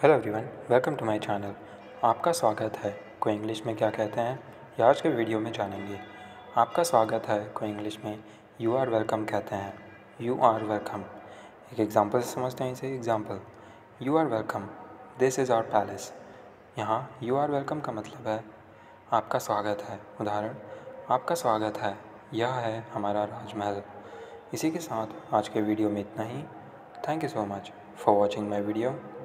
Hello everyone, welcome to my channel. आपका स्वागत है को इंग्लिश में क्या कहते हैं, ये आज के वीडियो में जानेंगे। आपका स्वागत है को इंग्लिश में यू आर वेलकम कहते हैं। यू आर वेलकम, एक एग्जांपल से समझते हैं इसे। Example, you are welcome, this is our palace. यहाँ यू आर वेलकम का मतलब है आपका स्वागत है। उदाहरण, आपका स्वागत है, यह है हमारा राजमहल। इसी के साथ आज के वीडियो में इतना ही। Thank you so much for watching my video.